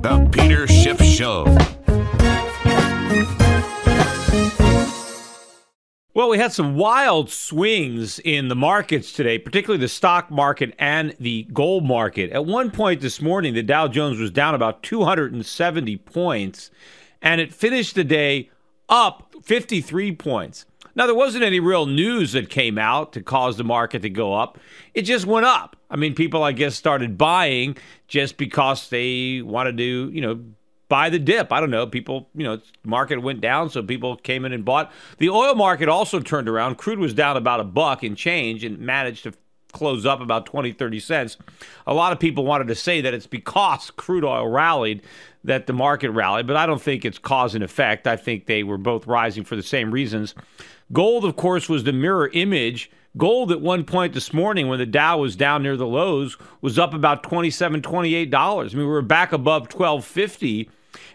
The Peter Schiff Show. Well, we had some wild swings in the markets today, particularly the stock market and the gold market. At one point this morning, the Dow Jones was down about 270 points, and it finished the day up 53 points. Now, there wasn't any real news that came out to cause the market to go up. It just went up. I mean, people, I guess, started buying just because they wanted to, you know, buy the dip. I don't know. People, you know, the market went down, so people came in and bought. The oil market also turned around. Crude was down about $1 and change and managed to close up about 20, 30 cents. A lot of people wanted to say that it's because crude oil rallied that the market rallied, but I don't think it's cause and effect. I think they were both rising for the same reasons. Gold, of course, was the mirror image. Gold at one point this morning when the Dow was down near the lows was up about $27, $28. I mean, we were back above $12.50.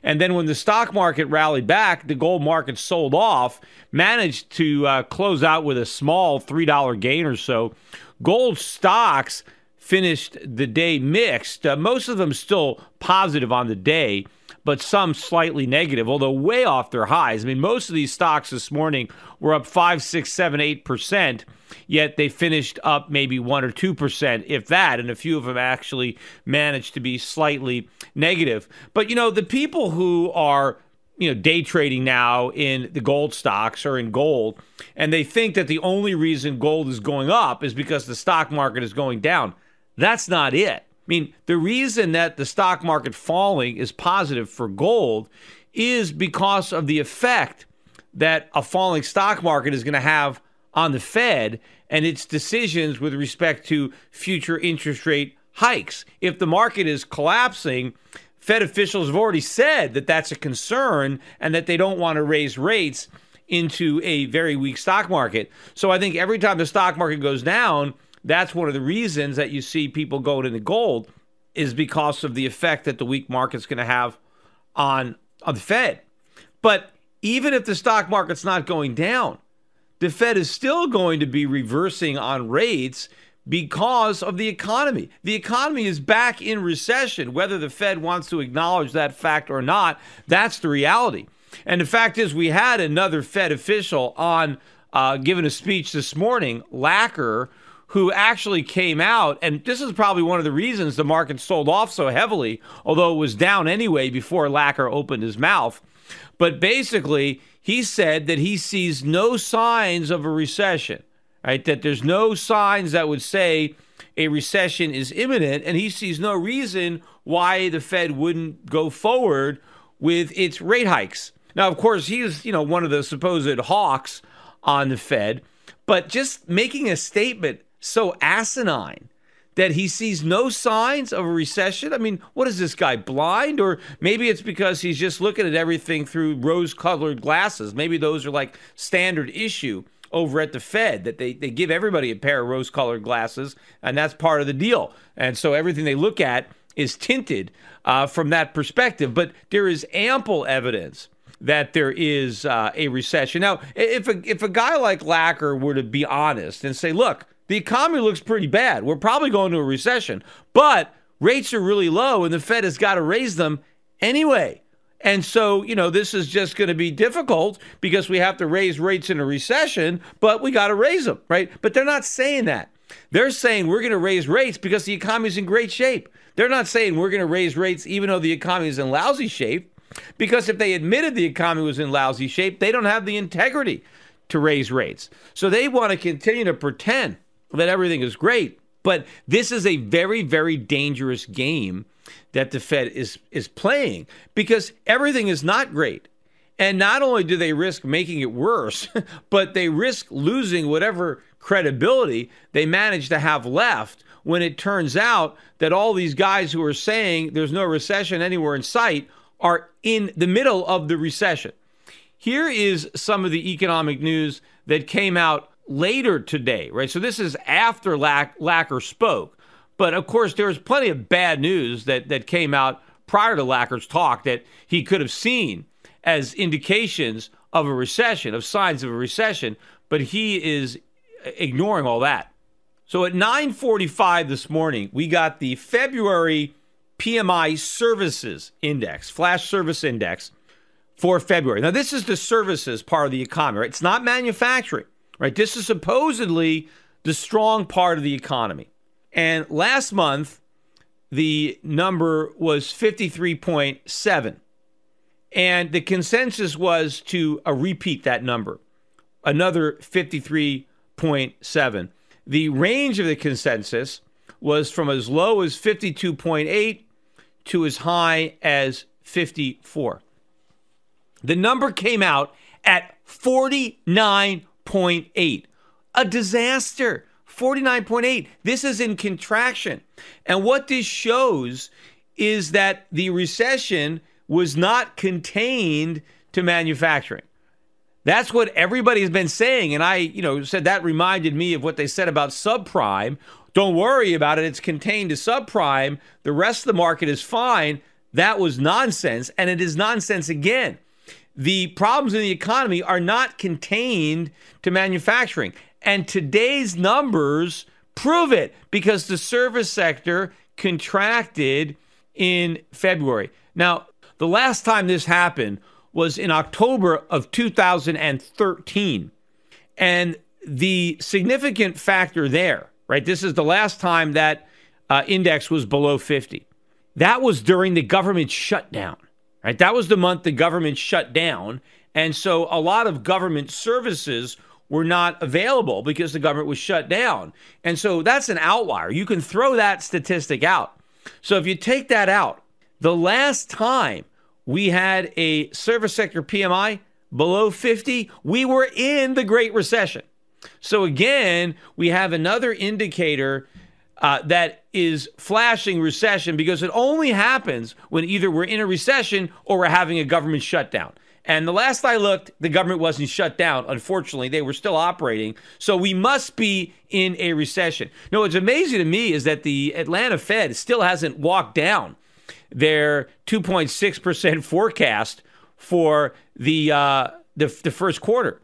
And then when the stock market rallied back, the gold market sold off, managed to close out with a small $3 gain or so. Gold stocks finished the day mixed. Most of them still positive on the day, but some slightly negative, although way off their highs. I mean, most of these stocks this morning were up 5, 6, 7, 8%, yet they finished up maybe 1 or 2%, if that, and a few of them actually managed to be slightly negative. But, you know, the people who are, you know, day trading now in the gold stocks or in gold, and they think that the only reason gold is going up is because the stock market is going down. That's not it. I mean, the reason that the stock market falling is positive for gold is because of the effect that a falling stock market is going to have on the Fed and its decisions with respect to future interest rate hikes. If the market is collapsing, Fed officials have already said that that's a concern and that they don't want to raise rates into a very weak stock market. So I think every time the stock market goes down, that's one of the reasons that you see people going into gold is because of the effect that the weak market's going to have on the Fed. But even if the stock market's not going down, the Fed is still going to be reversing on rates because of the economy. The economy is back in recession. Whether the Fed wants to acknowledge that fact or not, that's the reality. And the fact is we had another Fed official on giving a speech this morning, Lacker, who actually came out, and this is probably one of the reasons the market sold off so heavily, although it was down anyway before Lacker opened his mouth. But basically, he said that he sees no signs of a recession, right? That there's no signs that would say a recession is imminent, and he sees no reason why the Fed wouldn't go forward with its rate hikes. Now, of course, he is, you know, one of the supposed hawks on the Fed, but just making a statement so asinine that he sees no signs of a recession. I mean, what is this guy, blind? Or maybe it's because he's just looking at everything through rose-colored glasses. Maybe those are like standard issue over at the Fed, that they give everybody a pair of rose-colored glasses, and that's part of the deal. And so everything they look at is tinted from that perspective. But there is ample evidence that there is a recession. Now, if a guy like Lacker were to be honest and say, look, the economy looks pretty bad. We're probably going to a recession, but rates are really low and the Fed has got to raise them anyway. And so, you know, this is just going to be difficult because we have to raise rates in a recession, but we got to raise them, right? But they're not saying that. They're saying we're going to raise rates because the economy is in great shape. They're not saying we're going to raise rates even though the economy is in lousy shape, because if they admitted the economy was in lousy shape, they don't have the integrity to raise rates. So they want to continue to pretend that everything is great, but this is a very, very dangerous game that the Fed is playing, because everything is not great. And not only do they risk making it worse, but they risk losing whatever credibility they manage to have left when it turns out that all these guys who are saying there's no recession anywhere in sight are in the middle of the recession. Here is some of the economic news that came out later today, right? So this is after Lacker spoke. But of course, there was plenty of bad news that came out prior to Lacker's talk that he could have seen as indications of a recession, of signs of a recession, but he is ignoring all that. So at 9:45 this morning, we got the February PMI Services Index, Flash Service Index for February. Now, this is the services part of the economy, right? It's not manufacturing, right? This is supposedly the strong part of the economy. And last month, the number was 53.7. And the consensus was to repeat that number, another 53.7. The range of the consensus was from as low as 52.8 to as high as 54. The number came out at 49.8, a disaster, 49.8. This is in contraction. And what this shows is that the recession was not contained to manufacturing. That's what everybody's been saying. And I, said that reminded me of what they said about subprime. Don't worry about it. It's contained to subprime. The rest of the market is fine. That was nonsense. And it is nonsense again. The problems in the economy are not contained to manufacturing. And today's numbers prove it because the service sector contracted in February. Now, the last time this happened was in October of 2013. And the significant factor there, right? This is the last time that index was below 50. That was during the government shutdown, right? That was the month the government shut down. And so a lot of government services were not available because the government was shut down. And so that's an outlier. You can throw that statistic out. So if you take that out, the last time we had a service sector PMI below 50, we were in the Great Recession. So again, we have another indicator that is flashing recession because it only happens when either we're in a recession or we're having a government shutdown. And the last I looked, the government wasn't shut down. Unfortunately, they were still operating. So we must be in a recession. Now, what's amazing to me is that the Atlanta Fed still hasn't walked down their 2.6% forecast for the first quarter,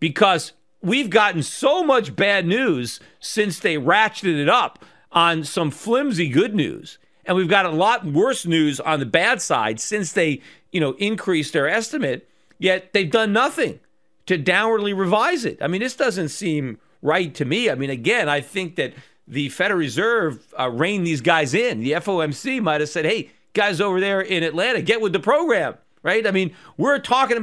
because we've gotten so much bad news since they ratcheted it up on some flimsy good news. And we've got a lot worse news on the bad side since they, increased their estimate, yet they've done nothing to downwardly revise it. I mean, this doesn't seem right to me. I mean, again, I think that the Federal Reserve reined these guys in. The FOMC might have said, hey, guys over there in Atlanta, get with the program, right? I mean, we're about talking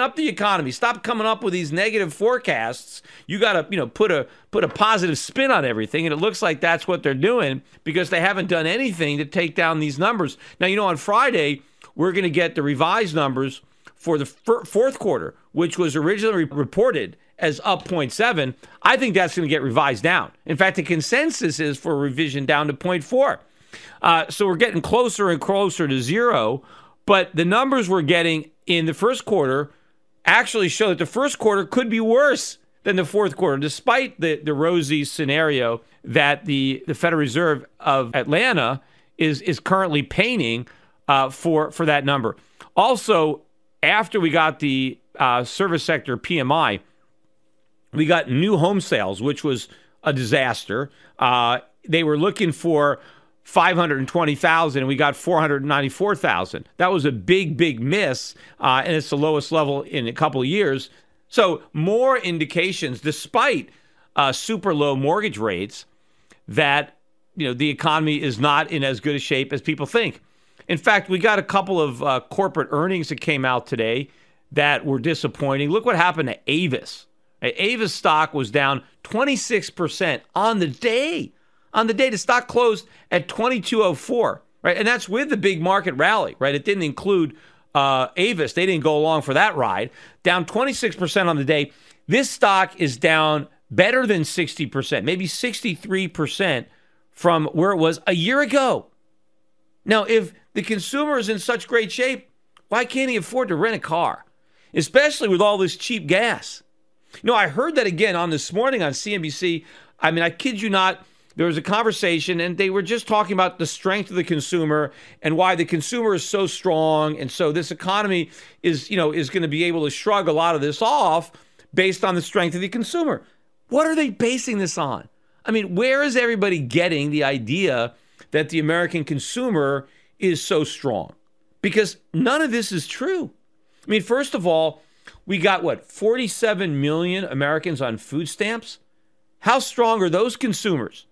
up the economy. Stop coming up with these negative forecasts. You got to, put a positive spin on everything. And it looks like that's what they're doing because they haven't done anything to take down these numbers. Now, on Friday, we're going to get the revised numbers for the fourth quarter, which was originally reported as up 0.7, I think that's going to get revised down. In fact, the consensus is for a revision down to 0.4. So we're getting closer and closer to zero, but the numbers we're getting in the first quarter actually show that the first quarter could be worse than the fourth quarter, despite the rosy scenario that the Federal Reserve of Atlanta is currently painting for that number. Also, after we got the service sector PMI, we got new home sales, which was a disaster. They were looking for 520,000, and we got 494,000. That was a big, big miss, and it's the lowest level in a couple of years. So more indications, despite super low mortgage rates, that the economy is not in as good a shape as people think. In fact, we got a couple of corporate earnings that came out today that were disappointing. Look what happened to Avis. Avis stock was down 26% on the day. On the day, the stock closed at 22.04, right? And that's with the big market rally, right? It didn't include Avis. They didn't go along for that ride. Down 26% on the day. This stock is down better than 60%, maybe 63% from where it was a year ago. Now, if the consumer is in such great shape, why can't he afford to rent a car, especially with all this cheap gas? I heard that again on this morning on CNBC. I mean, I kid you not, there was a conversation and they were just talking about the strength of the consumer and why the consumer is so strong. And so this economy is going to be able to shrug a lot of this off based on the strength of the consumer. What are they basing this on? I mean, where is everybody getting the idea that the American consumer is so strong? Because none of this is true. I mean, first of all, we got, what, 47 million Americans on food stamps? How strong are those consumers?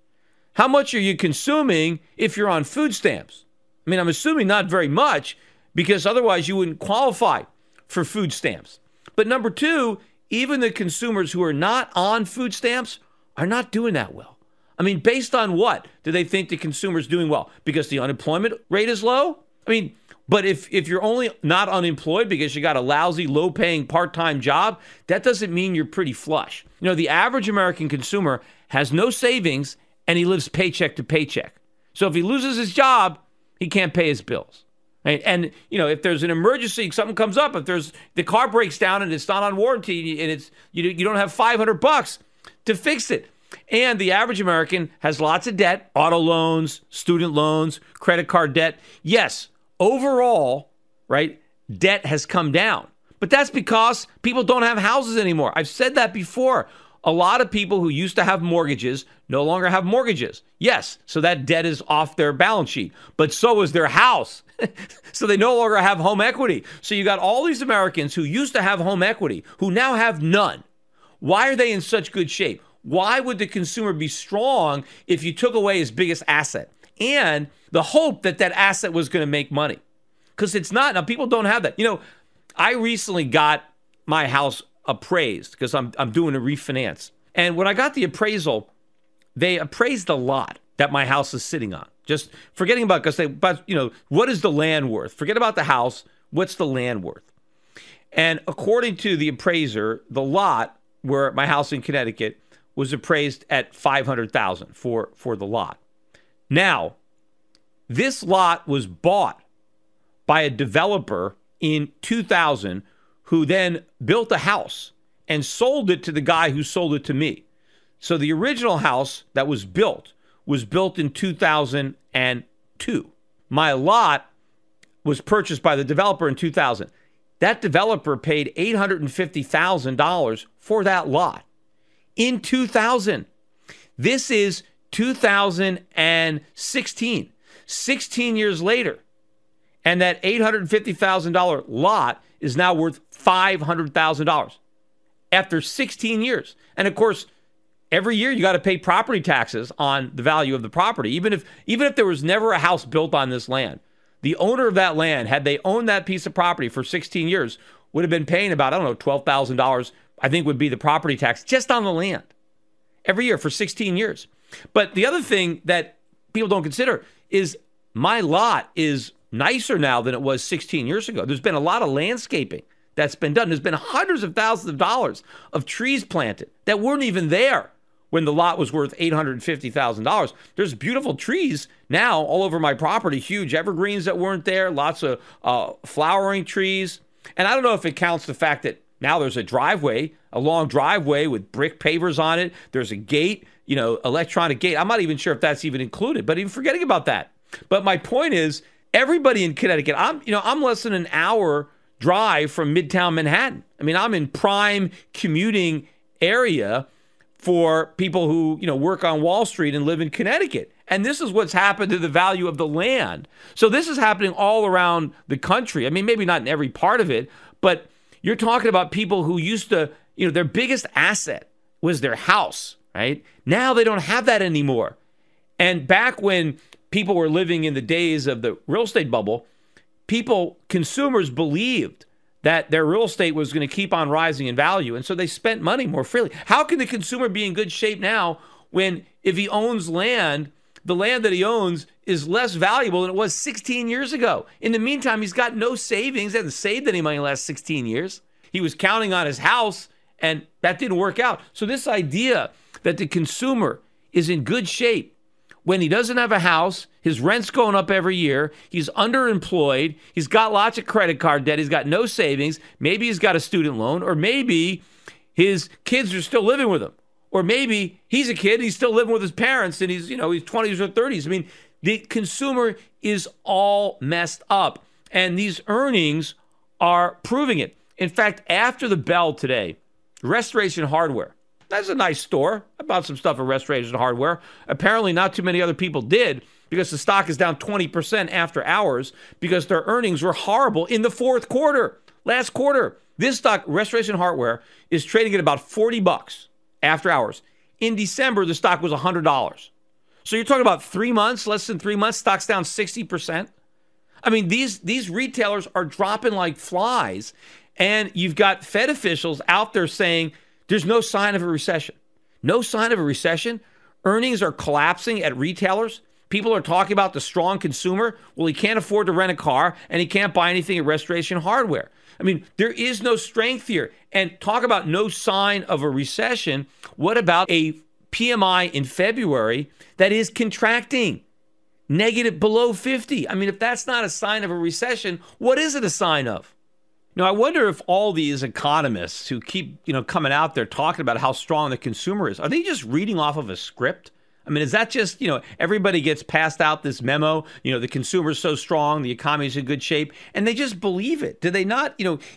How much are you consuming if you're on food stamps? I mean, I'm assuming not very much, because otherwise you wouldn't qualify for food stamps. But number two, even the consumers who are not on food stamps are not doing that well. I mean, based on what do they think the consumer's doing well? Because the unemployment rate is low? I mean, but if you're only not unemployed because you got a lousy, low-paying part-time job, that doesn't mean you're pretty flush. You know, the average American consumer has no savings and he lives paycheck to paycheck. So if he loses his job, he can't pay his bills. Right? And, you know, if there's an emergency, something comes up, if there's the car breaks down and it's not on warranty and it's you don't have $500 to fix it. And the average American has lots of debt, auto loans, student loans, credit card debt. Yes, overall, right, debt has come down. But that's because people don't have houses anymore. I've said that before. A lot of people who used to have mortgages no longer have mortgages. Yes, so that debt is off their balance sheet, but so is their house. So they no longer have home equity. So you got all these Americans who used to have home equity who now have none. Why are they in such good shape? Why would the consumer be strong if you took away his biggest asset and the hope that that asset was going to make money? Because it's not. Now, people don't have that. You know, I recently got my house appraised because I'm doing a refinance. And when I got the appraisal, they appraised the lot that my house is sitting on. Just forgetting about, because you know, what is the land worth? Forget about the house. What's the land worth? And according to the appraiser, the lot where my house in Connecticut was appraised at $500,000 for the lot. Now, this lot was bought by a developer in 2000 who then built a house and sold it to the guy who sold it to me. So the original house that was built in 2002. My lot was purchased by the developer in 2000. That developer paid $850,000 for that lot in 2000. This is 2016, 16 years later. And that $850,000 lot is now worth $500,000 after 16 years. And of course, every year you got to pay property taxes on the value of the property. Even if there was never a house built on this land, the owner of that land, had they owned that piece of property for 16 years, would have been paying about, I don't know, $12,000, I think would be the property tax just on the land every year for 16 years. But the other thing that people don't consider is my lot is nicer now than it was 16 years ago. There's been a lot of landscaping that's been done. There's been hundreds of thousands of dollars of trees planted that weren't even there when the lot was worth $850,000. There's beautiful trees now all over my property, huge evergreens that weren't there, lots of flowering trees. And I don't know if it counts the fact that now there's a driveway, a long driveway with brick pavers on it. There's a gate, you know, electronic gate. I'm not even sure if that's even included, but even forgetting about that. But my point is, everybody in Connecticut, I'm less than an hour drive from Midtown Manhattan. I mean, I'm in prime commuting area for people who, you know, work on Wall Street and live in Connecticut. And this is what's happened to the value of the land. So this is happening all around the country. I mean, maybe not in every part of it, but you're talking about people who used to, you know, their biggest asset was their house, right? Now they don't have that anymore. And back when people were living in the days of the real estate bubble, consumers believed that their real estate was going to keep on rising in value. And so they spent money more freely. How can the consumer be in good shape now when, if he owns land, the land that he owns is less valuable than it was 16 years ago? In the meantime, he's got no savings. He hasn't saved any money in the last 16 years. He was counting on his house, and that didn't work out. So this idea that the consumer is in good shape when he doesn't have a house, his rent's going up every year, he's underemployed, he's got lots of credit card debt, he's got no savings, maybe he's got a student loan, or maybe his kids are still living with him, or maybe he's a kid and he's still living with his parents and he's, you know, he's 20s or 30s. I mean, the consumer is all messed up, and these earnings are proving it. In fact, after the bell today, Restoration Hardware That's a nice store. I bought some stuff at Restoration Hardware. Apparently not too many other people did, because the stock is down 20% after hours because their earnings were horrible in the fourth quarter, last quarter. This stock, Restoration Hardware, is trading at about $40 after hours. In December, the stock was $100. So you're talking about 3 months, less than 3 months, stock's down 60%. I mean, these retailers are dropping like flies. And you've got Fed officials out there saying there's no sign of a recession. No sign of a recession. Earnings are collapsing at retailers. People are talking about the strong consumer. Well, he can't afford to rent a car, and he can't buy anything at Restoration Hardware. I mean, there is no strength here. And talk about no sign of a recession. What about a PMI in February that is contracting, negative below 50? I mean, if that's not a sign of a recession, what is it a sign of? Now, I wonder if all these economists who keep, coming out there talking about how strong the consumer is, are they just reading off of a script? I mean, is that just, everybody gets passed out this memo, the consumer's so strong, the economy's in good shape, and they just believe it? Do they not,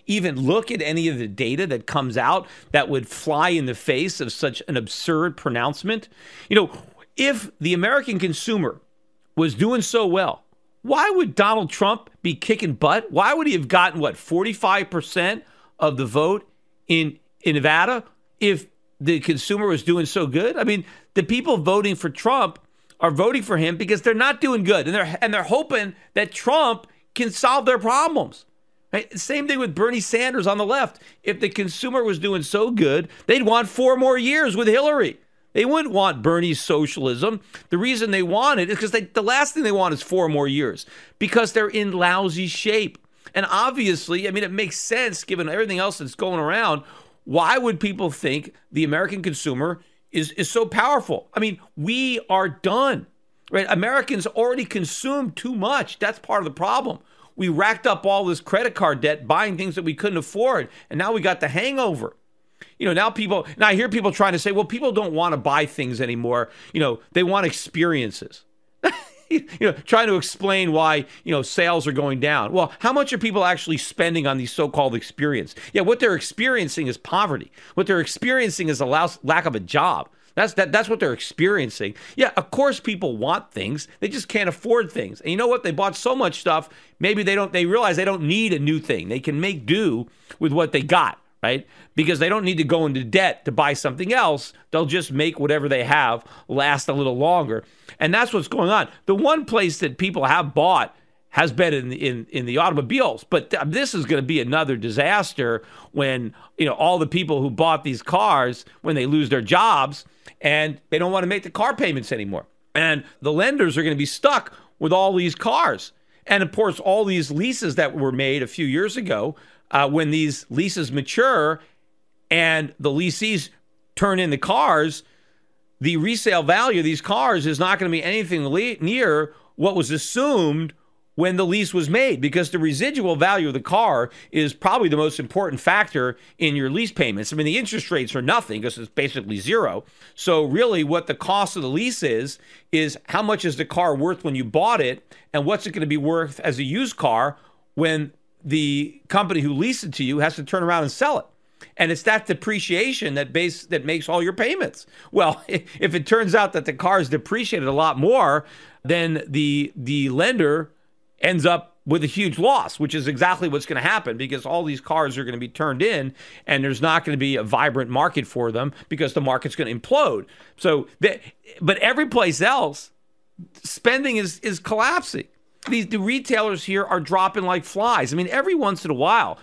even look at any of the data that comes out that would fly in the face of such an absurd pronouncement? If the American consumer was doing so well, why would Donald Trump be kicking butt? Why would he have gotten, 45% of the vote in Nevada if the consumer was doing so good? I mean, the people voting for Trump are voting for him because they're not doing good, and they're hoping that Trump can solve their problems. Right? Same thing with Bernie Sanders on the left. If the consumer was doing so good, they'd want 4 more years with Hillary. They wouldn't want Bernie's socialism. The reason they want it is because the last thing they want is 4 more years, because they're in lousy shape. And obviously, I mean, it makes sense given everything else that's going around. Why would people think the American consumer is so powerful? I mean, we are done, right? Americans already consume too much. That's part of the problem. We racked up all this credit card debt buying things that we couldn't afford, and now we got the hangover. Now I hear people trying to say, well, people don't want to buy things anymore. They want experiences. Trying to explain why, sales are going down. Well, how much are people actually spending on these so-called experiences? Yeah, what they're experiencing is poverty. What they're experiencing is a lack of a job. That's what they're experiencing. Yeah, of course people want things. They just can't afford things. And you know what? They bought so much stuff, maybe they realize they don't need a new thing. They can make do with what they got, right? Because they don't need to go into debt to buy something else. They'll just make whatever they have last a little longer. And that's what's going on. The one place that people have bought has been in the automobiles. But this is going to be another disaster when, all the people who bought these cars, when they lose their jobs and they don't want to make the car payments anymore. And the lenders are going to be stuck with all these cars. And of course, all these leases that were made a few years ago, when these leases mature and the leasees turn in the cars, the resale value of these cars is not going to be anything near what was assumed when the lease was made, because the residual value of the car is probably the most important factor in your lease payments. I mean, the interest rates are nothing because it's basically zero. So really what the cost of the lease is how much is the car worth when you bought it, and what's it going to be worth as a used car when the company who leased it to you has to turn around and sell it. And it's that depreciation that makes all your payments. Well, if it turns out that the car is depreciated a lot more, then the lender ends up with a huge loss, which is exactly what's going to happen, because all these cars are going to be turned in and there's not going to be a vibrant market for them because the market's going to implode. So, but every place else, spending is collapsing. The retailers here are dropping like flies. I mean, every once in a while,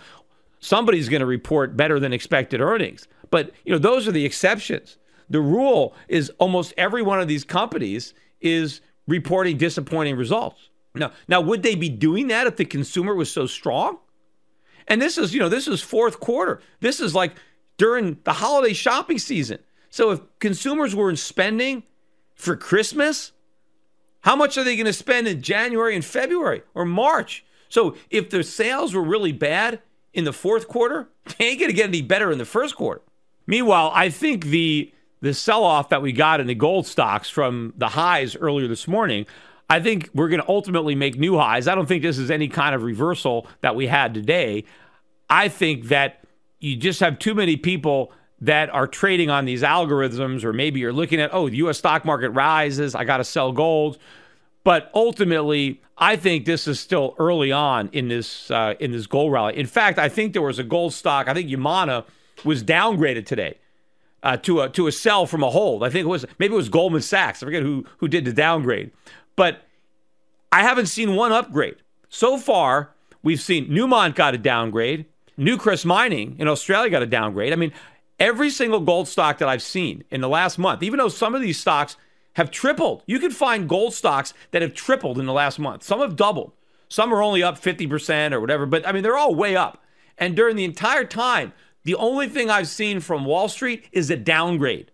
somebody's going to report better than expected earnings. But, those are the exceptions. The rule is almost every one of these companies is reporting disappointing results. Now, would they be doing that if the consumer was so strong? And this is, this is fourth quarter. This is like during the holiday shopping season. So if consumers weren't spending for Christmas, how much are they going to spend in January and February or March? So if their sales were really bad in the fourth quarter, they ain't going to get any better in the first quarter. Meanwhile, I think the sell-off that we got in the gold stocks from the highs earlier this morning, I think we're going to ultimately make new highs. I don't think this is any kind of reversal that we had today. I think that you just have too many people that are trading on these algorithms, or maybe you're looking at, oh, the U.S. stock market rises, I got to sell gold. But ultimately, I think this is still early on in this gold rally. In fact, I think there was a gold stock, I think Yamana was downgraded today to a sell from a hold. I think it was, maybe it was Goldman Sachs. I forget who did the downgrade. But I haven't seen one upgrade. So far, we've seen Newmont got a downgrade. Newcrest Mining in Australia got a downgrade. I mean, every single gold stock that I've seen in the last month, even though some of these stocks have tripled. You can find gold stocks that have tripled in the last month. Some have doubled. Some are only up 50% or whatever, but I mean, they're all way up. And during the entire time, the only thing I've seen from Wall Street is a downgrade.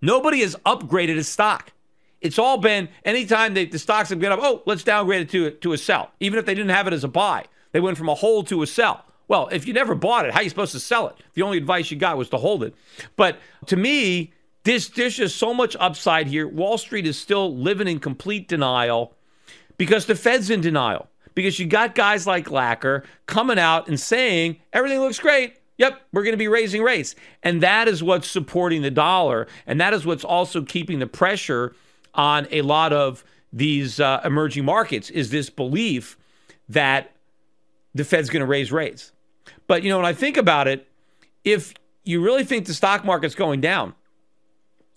Nobody has upgraded a stock. It's all been, anytime the stocks have gone up, oh, let's downgrade it to a sell. Even if they didn't have it as a buy, they went from a hold to a sell. Well, if you never bought it, how are you supposed to sell it? The only advice you got was to hold it. But to me, There's just so much upside here. Wall Street is still living in complete denial because the Fed's in denial. Because you got guys like Lacker coming out and saying, everything looks great. Yep, we're going to be raising rates. And that is what's supporting the dollar. And that is what's also keeping the pressure on a lot of these emerging markets, is this belief that the Fed's going to raise rates. But, you know, when I think about it, if you really think the stock market's going down,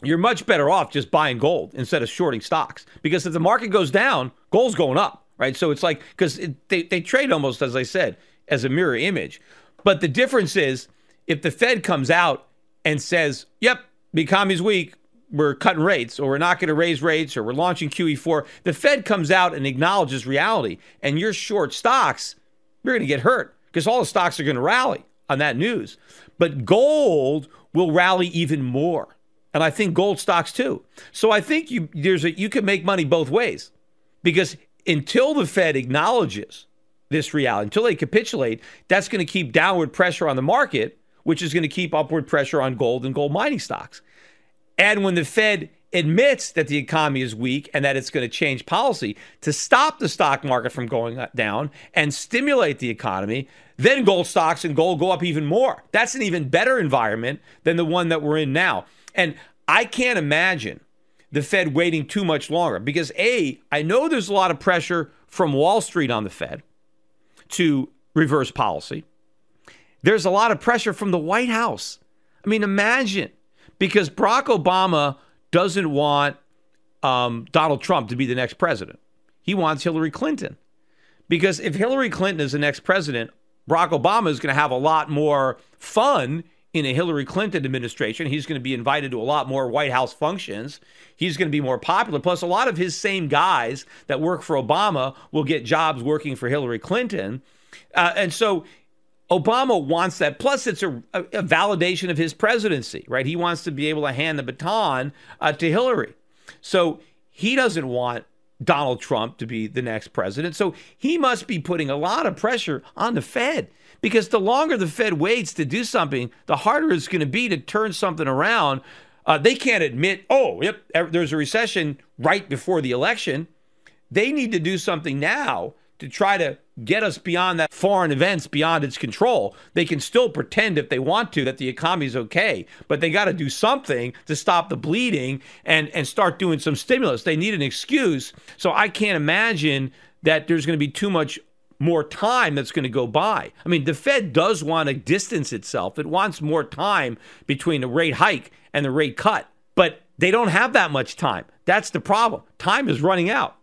you're much better off just buying gold instead of shorting stocks. Because if the market goes down, gold's going up, right? So it's like, because they trade almost, as I said, as a mirror image. But the difference is, if the Fed comes out and says, yep, the economy's weak, we're cutting rates, or we're not going to raise rates, or we're launching QE4, the Fed comes out and acknowledges reality, and you're short stocks, you're going to get hurt, because all the stocks are going to rally on that news. But gold will rally even more. And I think gold stocks too. So I think you can make money both ways, because until the Fed acknowledges this reality, until they capitulate, that's going to keep downward pressure on the market, which is going to keep upward pressure on gold and gold mining stocks. And when the Fed admits that the economy is weak and that it's going to change policy to stop the stock market from going down and stimulate the economy, then gold stocks and gold go up even more. That's an even better environment than the one that we're in now. And I can't imagine the Fed waiting too much longer, because A, I know there's a lot of pressure from Wall Street on the Fed to reverse policy. There's a lot of pressure from the White House. I mean, imagine, because Barack Obama doesn't want Donald Trump to be the next president. He wants Hillary Clinton, because if Hillary Clinton is the next president, Barack Obama is going to have a lot more fun in a Hillary Clinton administration. He's going to be invited to a lot more White House functions. He's going to be more popular. Plus, a lot of his same guys that work for Obama will get jobs working for Hillary Clinton. And so Obama wants that. Plus, it's a validation of his presidency, right? He wants to be able to hand the baton to Hillary. So he doesn't want Donald Trump to be the next president. So he must be putting a lot of pressure on the Fed, because the longer the Fed waits to do something, the harder it's going to be to turn something around. They can't admit, oh, yep, there's a recession right before the election. They need to do something now to try to get us beyond that, foreign events beyond its control. They can still pretend, if they want to, that the economy's okay, but they got to do something to stop the bleeding and start doing some stimulus. They need an excuse. So I can't imagine that there's going to be too much more time that's going to go by. I mean, the Fed does want to distance itself. It wants more time between the rate hike and the rate cut, but they don't have that much time. That's the problem. Time is running out.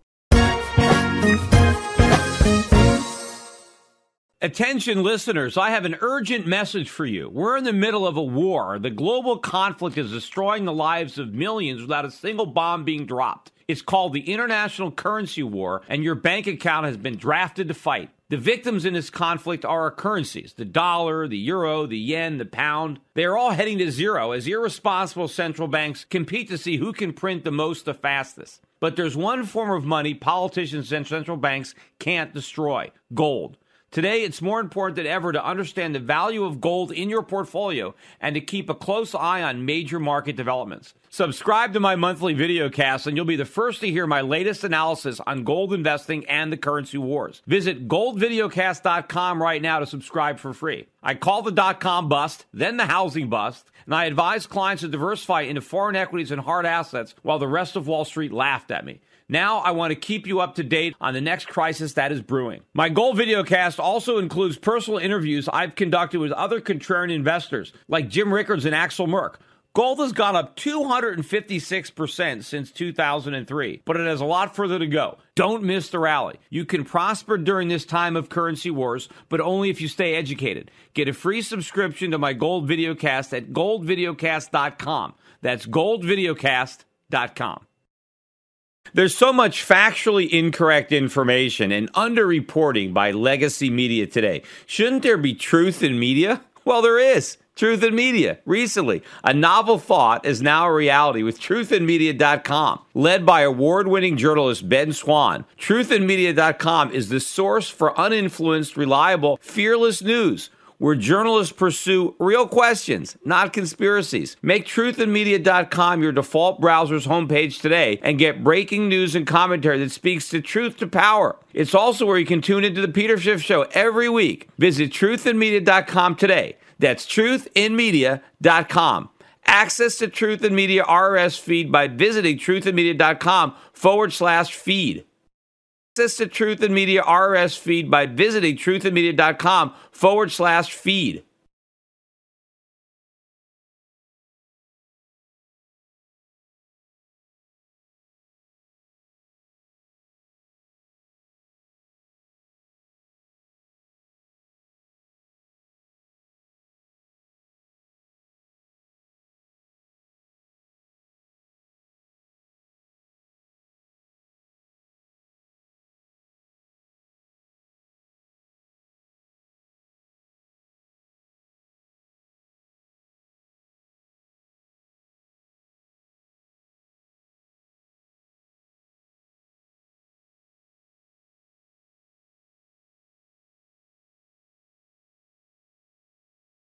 Attention listeners, I have an urgent message for you. We're in the middle of a war. The global conflict is destroying the lives of millions without a single bomb being dropped. It's called the International Currency War, and your bank account has been drafted to fight. The victims in this conflict are our currencies, the dollar, the euro, the yen, the pound. They are all heading to zero as irresponsible central banks compete to see who can print the most the fastest. But there's one form of money politicians and central banks can't destroy: gold. Today, it's more important than ever to understand the value of gold in your portfolio and to keep a close eye on major market developments. Subscribe to my monthly video cast, and you'll be the first to hear my latest analysis on gold investing and the currency wars. Visit goldvideocast.com right now to subscribe for free. I call the dot-com bust, then the housing bust, and I advise clients to diversify into foreign equities and hard assets while the rest of Wall Street laughed at me. Now I want to keep you up to date on the next crisis that is brewing. My Gold Videocast also includes personal interviews I've conducted with other contrarian investors like Jim Rickards and Axel Merck. Gold has gone up 256% since 2003, but it has a lot further to go. Don't miss the rally. You can prosper during this time of currency wars, but only if you stay educated. Get a free subscription to my Gold Videocast at goldvideocast.com. That's goldvideocast.com. There's so much factually incorrect information and underreporting by legacy media today. Shouldn't there be truth in media? Well, there is. Truth in Media. Recently, a novel thought is now a reality with truthinmedia.com. Led by award-winning journalist Ben Swan, truthinmedia.com is the source for uninfluenced, reliable, fearless news, where journalists pursue real questions, not conspiracies. Make truthinmedia.com your default browser's homepage today and get breaking news and commentary that speaks the truth to power. It's also where you can tune into the Peter Schiff Show every week. Visit truthinmedia.com today. That's truthinmedia.com. Access the Truth in Media RSS feed by visiting truthinmedia.com/feed. Access the Truth in Media RSS feed by visiting truthinmedia.com/feed.